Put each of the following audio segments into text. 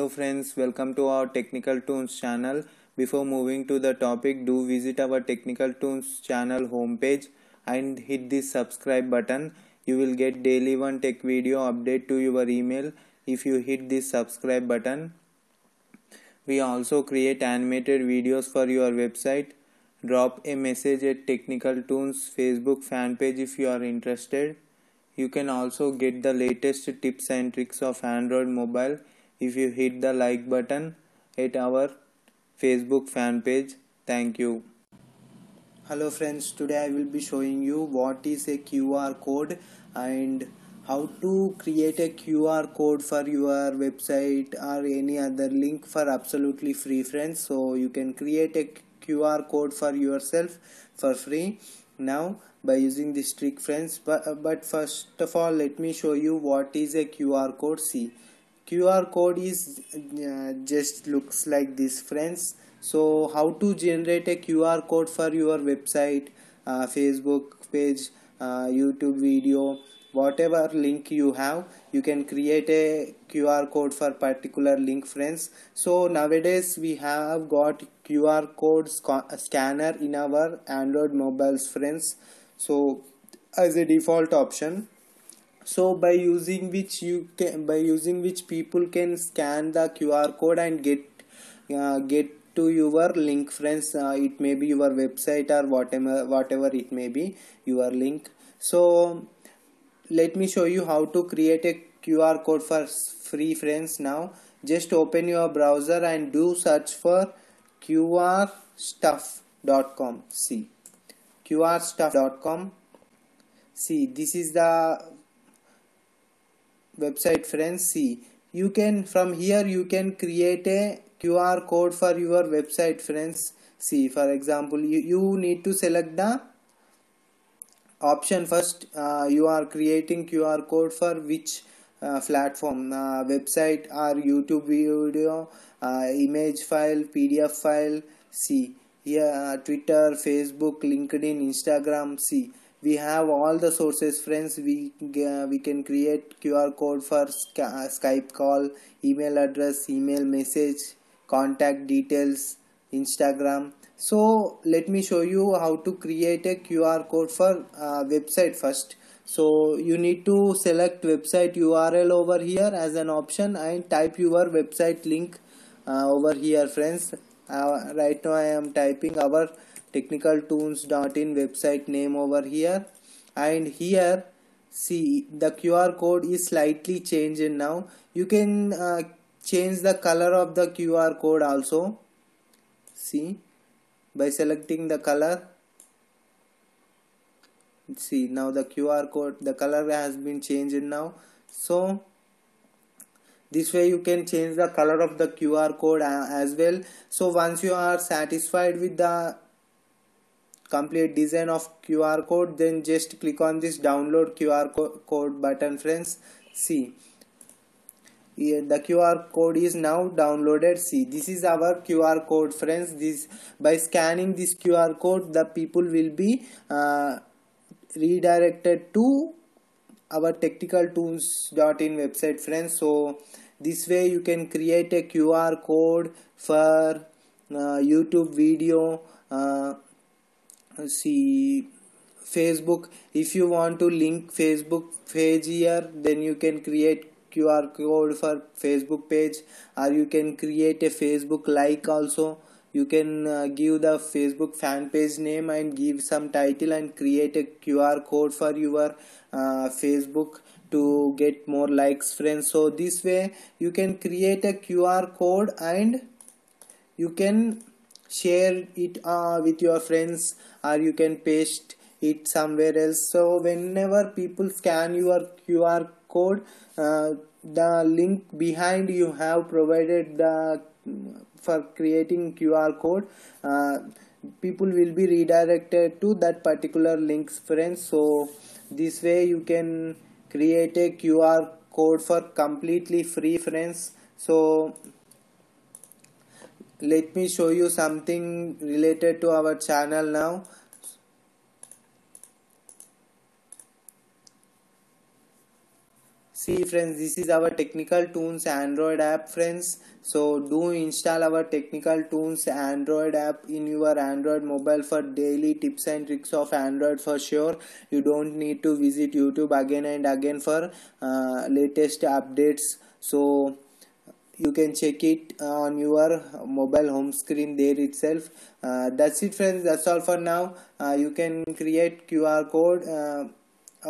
Hello friends, welcome to our Technical Toons channel. Before moving to the topic, do visit our Technical Toons channel homepage and hit the subscribe button. You will get daily one tech video update to your email if you hit the subscribe button. We also create animated videos for your website. Drop a message at Technical Toons Facebook fan page if you are interested. You can also get the latest tips and tricks of Android mobile if you hit the like button at our Facebook fan page. Thank you. Hello friends, today I will be showing you what is a QR code and how to create a QR code for your website or any other link for absolutely free, friends. So you can create a QR code for yourself for free now by using this trick, friends. But first of all, let me show you what is a QR code. See, QR code is just looks like this, friends. So how to generate a QR code for your website, Facebook page, YouTube video, whatever link you have, you can create a QR code for particular link, friends. So nowadays we have got QR code scanner in our Android mobiles, friends. So as a default option. So by using which people can scan the QR code and get to your link, friends. It may be your website or whatever it may be, your link. So let me show you how to create a QR code for free, friends. Now just open your browser and do search for qrstuff.com. see, qrstuff.com. see, this is the website, friends. See, you can from here you can create a QR code for your website, friends. See, for example, you need to select the option first. You are creating QR code for which platform, website or YouTube video, image file, PDF file. See here, Twitter, Facebook, LinkedIn, Instagram. See, we have all the sources, friends. We can create QR code for Skype call, email address, email message, contact details, Instagram. So let me show you how to create a QR code for website first. So you need to select website URL over here as an option and type your website link over here, friends. Right now I am typing our technicaltoons.in website name over here, and here see the QR code is slightly changed. Now you can change the color of the QR code also. See, by selecting the color, see, now the QR code, the color has been changed now. So this way you can change the color of the QR code as well. So once you are satisfied with the complete design of QR code, then just click on this download QR code button, friends. See, yeah, the QR code is now downloaded. See, this is our QR code, friends. This, by scanning this QR code, the people will be redirected to our technicaltoons.in website, friends. So this way you can create a QR code for YouTube video, see, Facebook. If you want to link Facebook page here, then you can create QR code for Facebook page, or you can create a Facebook like also. You can give the Facebook fan page name and give some title and create a QR code for your Facebook to get more likes, friends. So this way you can create a QR code and you can share it with your friends, or you can paste it somewhere else. So whenever people scan your QR code, the link behind you have provided the for creating QR code, people will be redirected to that particular links, friends. So this way you can create a QR code for completely free, friends. So let me show you something related to our channel now. See friends, this is our Technical Toons Android app, friends. So do install our Technical Toons Android app in your Android mobile for daily tips and tricks of Android for sure. You don't need to visit YouTube again and again for latest updates. So you can check it on your mobile home screen there itself. That's it friends, that's all for now. You can create QR code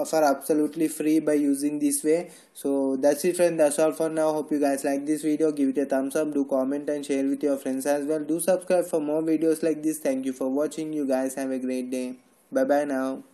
for absolutely free by using this way. So that's it friends, that's all for now. Hope you guys like this video. Give it a thumbs up, do comment and share with your friends as well. Do subscribe for more videos like this. Thank you for watching. You guys have a great day. Bye bye now.